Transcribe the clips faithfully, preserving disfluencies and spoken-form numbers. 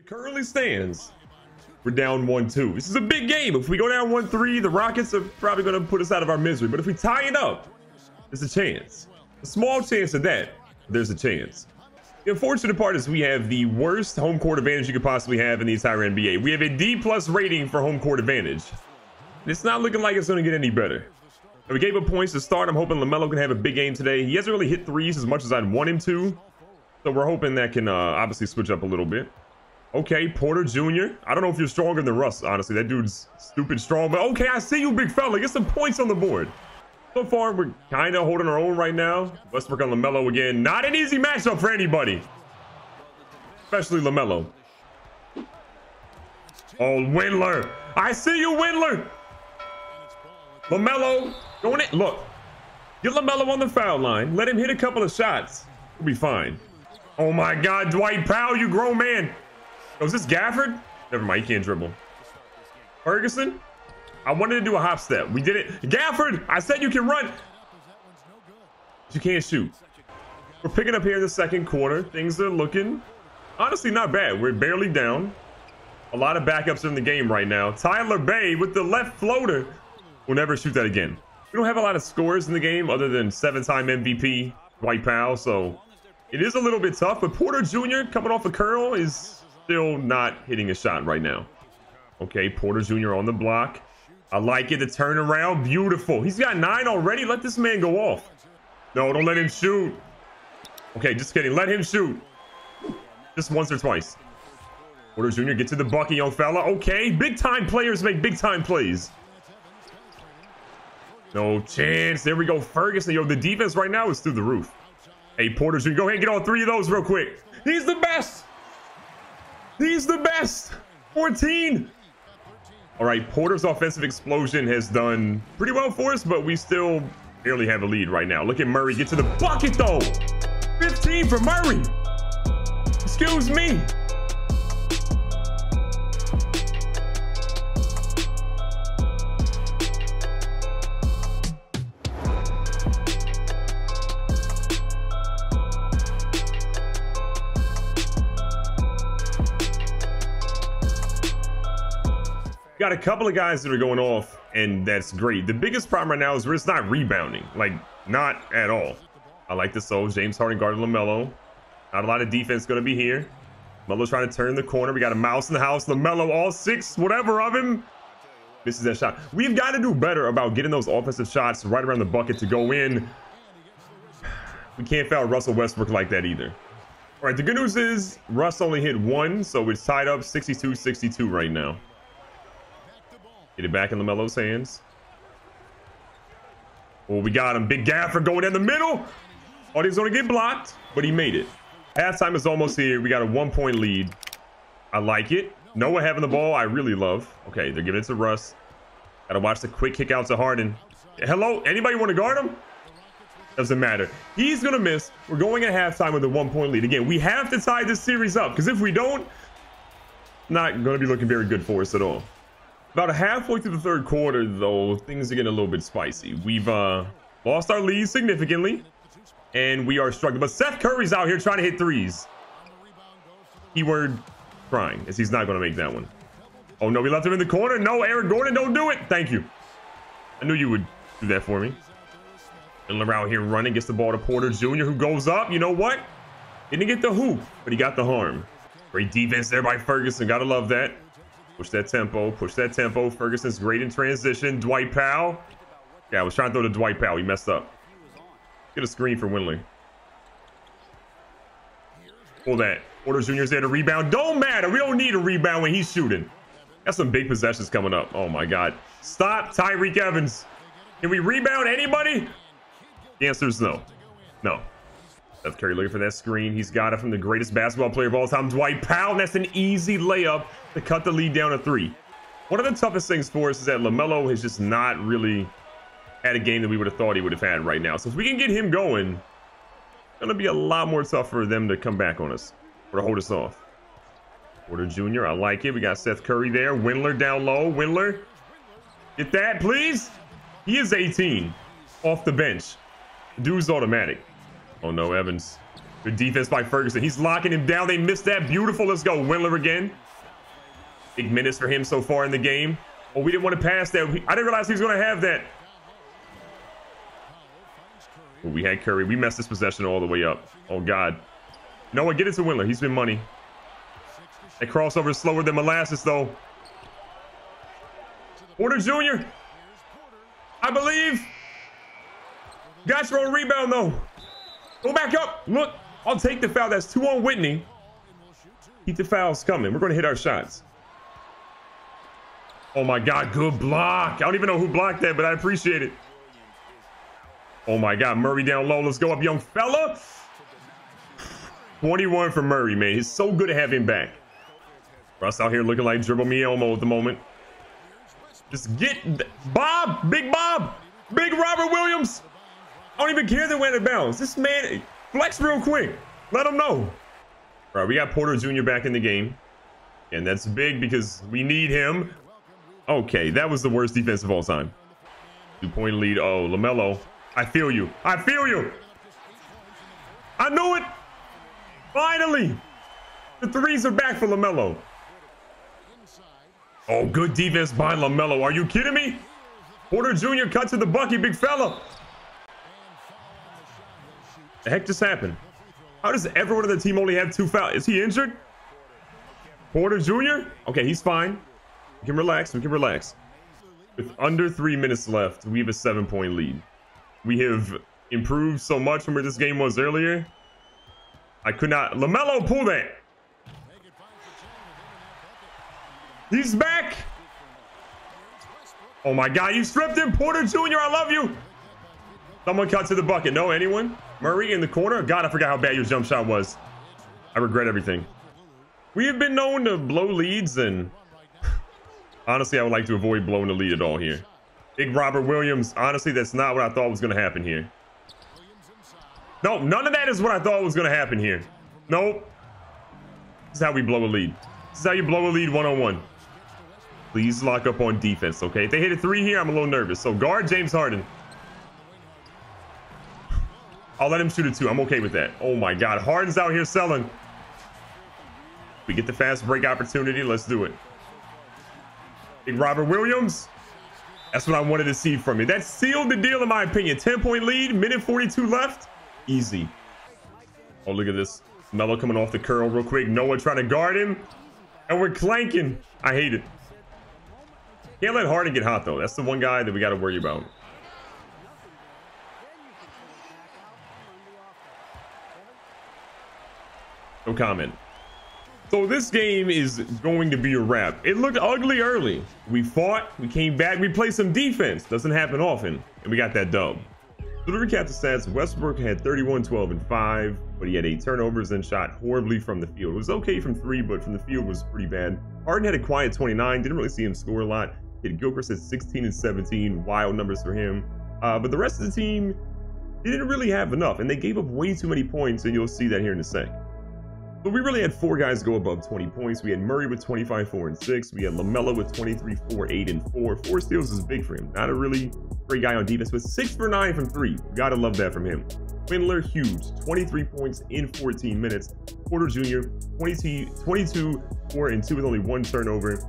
It currently stands. We're down one two. This is a big game. If we go down one three, the Rockets are probably going to put us out of our misery. But if we tie it up, there's a chance. A small chance of that, but there's a chance. The unfortunate part is we have the worst home court advantage you could possibly have in the entire N B A. We have a D plus rating for home court advantage. And it's not looking like it's going to get any better. And we gave up points to start. I'm hoping LaMelo can have a big game today. He hasn't really hit threes as much as I'd want him to. So we're hoping that can uh, obviously switch up a little bit. Okay, Porter Junior I don't know if you're stronger than Russ, honestly. That dude's stupid strong. But okay, I see you, big fella. Get some points on the board. So far, we're kind of holding our own right now. Westbrook on LaMelo again. Not an easy matchup for anybody. Especially LaMelo. Oh, Windler. I see you, Windler. LaMelo. Going it. Look. Get LaMelo on the foul line. Let him hit a couple of shots. We'll be fine. Oh, my God, Dwight Powell, you grown man. Oh, is this Gafford? Never mind, he can't dribble. Ferguson? I wanted to do a hop step. We did it. Gafford, I said you can run. But you can't shoot. We're picking up here in the second quarter. Things are looking, honestly, not bad. We're barely down. A lot of backups in the game right now. Tyler Bey with the left floater. We'll never shoot that again. We don't have a lot of scores in the game other than seven-time M V P Dwight Powell, so it is a little bit tough. But Porter Junior coming off a curl is still not hitting a shot right now. Okay, Porter Junior on the block. I like it. The turnaround, beautiful. He's got nine already. Let this man go off. No, don't let him shoot. Okay, just kidding. Let him shoot. Just once or twice. Porter Junior, get to the bucket, young fella. Okay, big time players make big time plays. No chance. There we go, Ferguson. Yo, the defense right now is through the roof. Hey, Porter Junior, go ahead and get all three of those real quick. He's the best. He's the best. fourteen. All right, Porter's offensive explosion has done pretty well for us, but we still barely have a lead right now. Look at Murray get to the bucket, though. fifteen for Murray. Excuse me. Got a couple of guys that are going off, and that's great. The biggest problem right now is we're just not rebounding, like not at all. I like this though. James Harden guarding LaMelo. Not a lot of defense going to be here. LaMelo's trying to turn the corner. We got a mouse in the house. LaMelo, all six, whatever of him. This is that shot. We've got to do better about getting those offensive shots right around the bucket to go in. We can't foul Russell Westbrook like that either. All right, the good news is Russ only hit one, so it's tied up sixty-two sixty-two right now. Get it back in LaMelo's hands. Oh, we got him. Big Gafford going in the middle. Oh, he's going to get blocked, but he made it. Halftime is almost here. We got a one-point lead. I like it. Noah having the ball, I really love. Okay, they're giving it to Russ. Got to watch the quick kick out to Harden. Hello? Anybody want to guard him? Doesn't matter. He's going to miss. We're going at halftime with a one-point lead. Again, we have to tie this series up because if we don't, not going to be looking very good for us at all. About halfway through the third quarter, though, things are getting a little bit spicy. We've uh, lost our lead significantly, and we are struggling. But Seth Curry's out here trying to hit threes. Keyword crying, as he's not going to make that one. Oh, no, we left him in the corner. No, Aaron Gordon, don't do it. Thank you. I knew you would do that for me. And LaMelo out here running, gets the ball to Porter Junior, who goes up. You know what? Didn't get the hoop, but he got the harm. Great defense there by Ferguson. Got to love that. Push that tempo, push that tempo. Ferguson's great in transition. Dwight Powell. Yeah, I was trying to throw to Dwight Powell. He messed up. Get a screen for Windler. Pull that. Porter Junior's there to rebound. Don't matter. We don't need a rebound when he's shooting. That's some big possessions coming up. Oh, my God. Stop Tyreke Evans. Can we rebound anybody? The answer is no. No. Seth Curry looking for that screen. He's got it from the greatest basketball player of all time, Dwight Powell. That's an easy layup to cut the lead down to three. One of the toughest things for us is that LaMelo has just not really had a game that we would have thought he would have had right now. So if we can get him going, it's going to be a lot more tough for them to come back on us or to hold us off. Porter Junior, I like it. We got Seth Curry there. Windler down low. Windler, get that, please. He is eighteen off the bench. Dude's automatic. Oh, no, Evans. Good defense by Ferguson. He's locking him down. They missed that. Beautiful. Let's go. Windler again. Big minutes for him so far in the game. Oh, we didn't want to pass that. I didn't realize he was going to have that. Oh, we had Curry. We messed this possession all the way up. Oh, God. Noah, get it to Windler. He's been money. That crossover is slower than molasses, though. Porter Junior I believe. Got your own rebound, though. Go back up. Look, I'll take the foul. That's two on Whitney. Keep the fouls coming. We're going to hit our shots. Oh, my God. Good block. I don't even know who blocked that, but I appreciate it. Oh, my God. Murray down low. Let's go up, young fella. twenty-one for Murray, man. It's so good to have him back. Russ out here looking like Dribble Me Elmo at the moment. Just get Bob. Big Bob. Big Robert Williams. I don't even care that we're out of bounds. This man, flex real quick. Let him know. All right, we got Porter Junior back in the game. And that's big because we need him. Okay, that was the worst defense of all time. Two-point lead. Oh, LaMelo. I feel you. I feel you. I knew it. Finally. The threes are back for LaMelo. Oh, good defense by LaMelo. Are you kidding me? Porter Junior cut to the bucket, big fella. The heck just happened? How does everyone on the team only have two fouls? Is he injured? Porter Junior? Okay, he's fine. We can relax. We can relax. With under three minutes left, we have a seven-point lead. We have improved so much from where this game was earlier. I could not. LaMelo, pull that. He's back. Oh, my God. You stripped him. Porter Junior, I love you. Someone cut to the bucket. No, anyone? Murray in the corner. God, I forgot how bad your jump shot was. I regret everything. We have been known to blow leads, and honestly, I would like to avoid blowing the lead at all here. Big Robert Williams. Honestly, that's not what I thought was going to happen here. No, none of that is what I thought was going to happen here. Nope. This is how we blow a lead. This is how you blow a lead one-on-one. Please lock up on defense, okay? If they hit a three here, I'm a little nervous. So guard James Harden. I'll let him shoot it too. I'm okay with that. Oh, my God. Harden's out here selling. We get the fast break opportunity. Let's do it. Big Robert Williams. That's what I wanted to see from you. That sealed the deal, in my opinion. ten-point lead. Minute forty-two left. Easy. Oh, look at this. Melo coming off the curl real quick. Noah trying to guard him. And we're clanking. I hate it. Can't let Harden get hot, though. That's the one guy that we got to worry about. No comment. So this game is going to be a wrap. It looked ugly early. We fought. We came back. We played some defense. Doesn't happen often. And we got that dub. So to recap the stats, Westbrook had thirty-one, twelve, and five, but he had eight turnovers and shot horribly from the field. It was okay from three, but from the field was pretty bad. Harden had a quiet twenty-nine. Didn't really see him score a lot. Kidd-Gilchrist had sixteen and seventeen. Wild numbers for him. Uh, but the rest of the team didn't really have enough, and they gave up way too many points, and you'll see that here in a sec. But we really had four guys go above twenty points. We had Murray with twenty-five, four, and six. We had LaMelo with twenty-three, four, eight, and four. Four steals is big for him. Not a really great guy on defense, but six for nine from three. Gotta love that from him. Windler, huge. twenty-three points in fourteen minutes. Porter Junior, twenty-two, four, and two with only one turnover.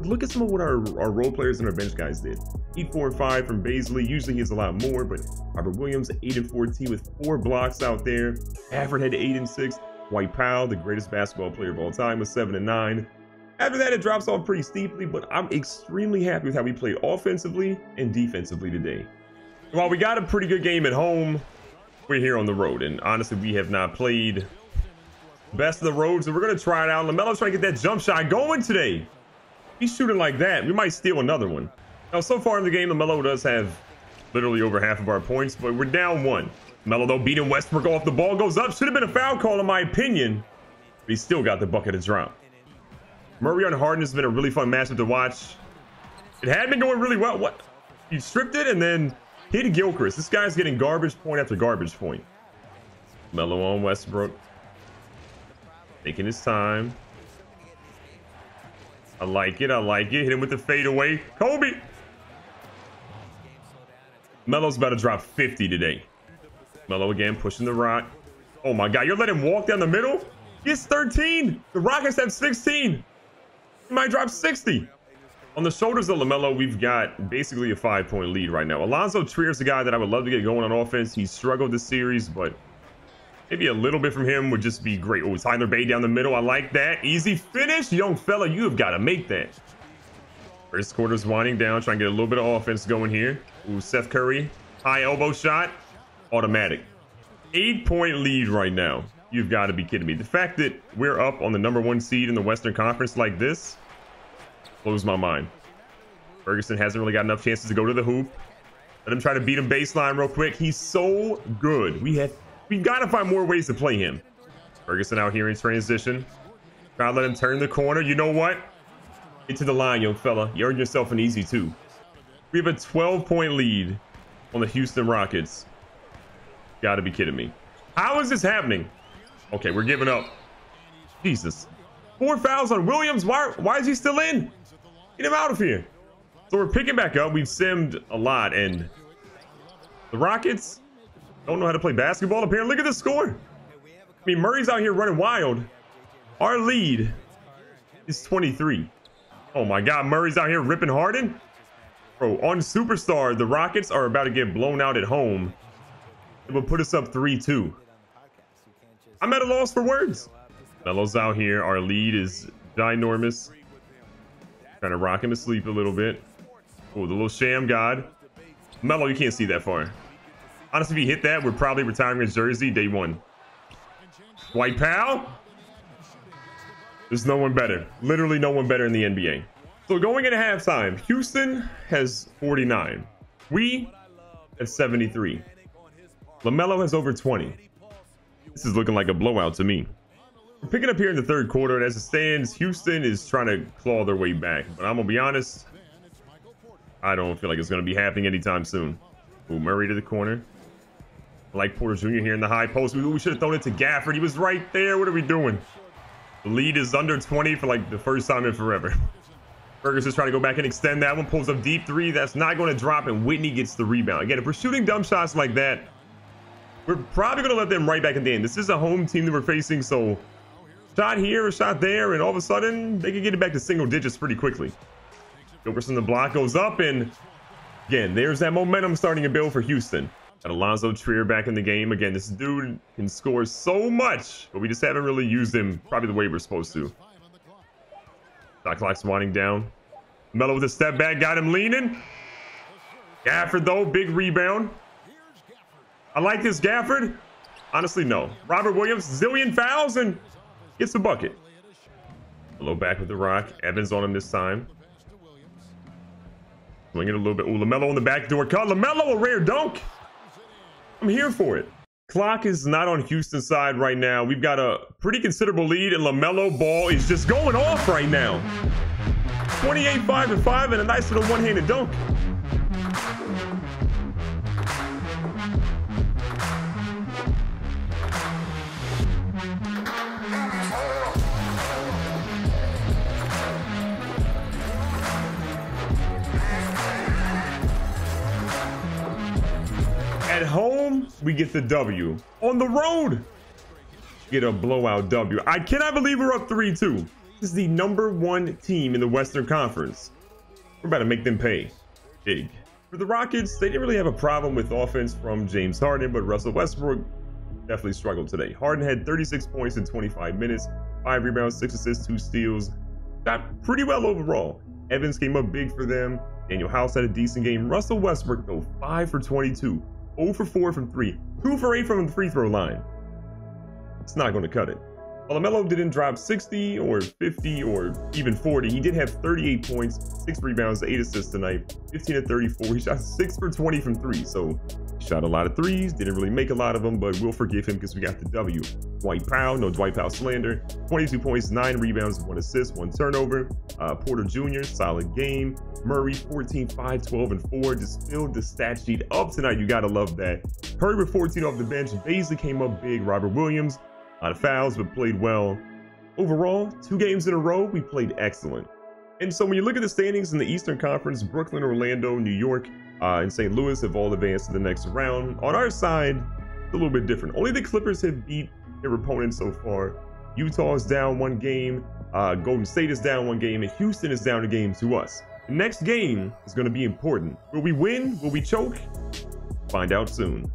Look at some of what our, our role players and our bench guys did. eight, four, and five from Beasley. Usually he has a lot more, but Robert Williams, eight and fourteen with four blocks out there. Gafford had eight and six. Dwight Powell, the greatest basketball player of all time, was seven and nine. After that, it drops off pretty steeply, but I'm extremely happy with how we played offensively and defensively today. While we got a pretty good game at home, we're here on the road, and honestly, we have not played best of the road, so we're going to try it out. LaMelo's trying to get that jump shot going today. He's shooting like that. We might steal another one. Now, so far in the game, LaMelo does have literally over half of our points, but we're down one. LaMelo, though, beating Westbrook off the ball, goes up. Should have been a foul call, in my opinion. But he still got the bucket to drop. Murray on Harden has been a really fun matchup to watch. It had been going really well. What? He stripped it and then hit Gilchrist. This guy's getting garbage point after garbage point. LaMelo on Westbrook. Taking his time. I like it. I like it. Hit him with the fadeaway. Kobe. LaMelo's about to drop fifty today. LaMelo again pushing the rock. Oh my God, you're letting him walk down the middle? He has thirteen. The Rockets have sixteen. He might drop sixty. On the shoulders of LaMelo, we've got basically a five-point lead right now. Alonzo Trier is the guy that I would love to get going on offense. He struggled this series, but maybe a little bit from him would just be great. Oh, Tyler Bey down the middle. I like that. Easy finish. Young fella, you have got to make that. First quarter's winding down. Trying to get a little bit of offense going here. Ooh, Seth Curry. High elbow shot. Automatic. Eight-point lead right now. You've got to be kidding me. The fact that we're up on the number one seed in the Western Conference like this blows my mind. Ferguson hasn't really got enough chances to go to the hoop. Let him try to beat him baseline real quick. He's so good. We have we've got to find more ways to play him. Ferguson out here in transition. Try to let him turn the corner. You know what? Get to the line, young fella. You earned yourself an easy two. We have a twelve-point lead on the Houston Rockets. Gotta be kidding me. How is this happening? Okay, we're giving up. Jesus. Four fouls on Williams. Why, why is he still in? Get him out of here. So we're picking back up. We've simmed a lot, and the Rockets don't know how to play basketball up here. Look at the score. I mean, Murray's out here running wild. Our lead is twenty-three. Oh, my God. Murray's out here ripping Harden. Bro, on Superstar, the Rockets are about to get blown out at home. It would put us up three two. I'm at a loss for words. Melo's out here. Our lead is ginormous. Trying to rock him to sleep a little bit. Oh, the little sham god. Melo, you can't see that far. Honestly, if he hit that, we're probably retiring his jersey day one. Dwight Powell. There's no one better. Literally no one better in the N B A. So going into halftime, Houston has forty-nine. We have seventy-three. LaMelo has over twenty. This is looking like a blowout to me. We're picking up here in the third quarter, and as it stands, Houston is trying to claw their way back. But I'm going to be honest, I don't feel like it's going to be happening anytime soon. Ooh, Murray to the corner. I like Porter Junior here in the high post. We, we should have thrown it to Gafford. He was right there. What are we doing? The lead is under twenty for like the first time in forever. Ferguson's trying to go back and extend that one. Pulls up deep three. That's not going to drop, and Whitney gets the rebound. Again, if we're shooting dumb shots like that, we're probably going to let them right back at the end. This is a home team that we're facing, so shot here, shot there, and all of a sudden, they can get it back to single digits pretty quickly. Gilchrist, the block goes up, and again, there's that momentum starting to build for Houston. Got Alonzo Trier back in the game. Again, this dude can score so much, but we just haven't really used him probably the way we're supposed to. Shot clock's winding down. Melo with a step back, got him leaning. Gafford, though, big rebound. I like this Gafford. Honestly, no. Robert Williams, zillion fouls, and gets the bucket. A little back with the rock. Evans on him this time. Swing it a little bit. Ooh, LaMelo on the backdoor cut. LaMelo, a rare dunk. I'm here for it. Clock is not on Houston's side right now. We've got a pretty considerable lead, and LaMelo ball is just going off right now. twenty-eight, five, and five, and a nice little one-handed dunk. At home, we get the W. On the road, get a blowout W. I cannot believe we're up three two. This is the number one team in the Western Conference. We're about to make them pay big. For the Rockets, they didn't really have a problem with offense from James Harden, but Russell Westbrook definitely struggled today. Harden had thirty-six points in twenty-five minutes, five rebounds, six assists, two steals. Got pretty well overall. Evans came up big for them. Daniel House had a decent game. Russell Westbrook, though, five for twenty-two. zero for four from three, two for eight from the free throw line. It's not going to cut it. While LaMelo didn't drop sixty or fifty or even forty, he did have thirty-eight points, six rebounds, eight assists tonight, fifteen of thirty-four. He shot six for twenty from three, so he shot a lot of threes, didn't really make a lot of them, but we'll forgive him because we got the W. Dwight Powell, no Dwight Powell slander, twenty-two points, nine rebounds, one assist, one turnover. Uh, Porter Junior, solid game. Murray, fourteen, five, twelve, and four. Just filled the stat sheet up tonight. You got to love that. Curry with fourteen off the bench. Beasley came up big. Robert Williams, a lot of fouls, but played well. Overall, two games in a row, we played excellent. And so when you look at the standings in the Eastern Conference, Brooklyn, Orlando, New York, uh, and Saint Louis have all advanced to the next round. On our side, a little bit different. Only the Clippers have beat their opponents so far. Utah is down one game. Uh, Golden State is down one game. And Houston is down a game to us. The next game is going to be important. Will we win? Will we choke? Find out soon.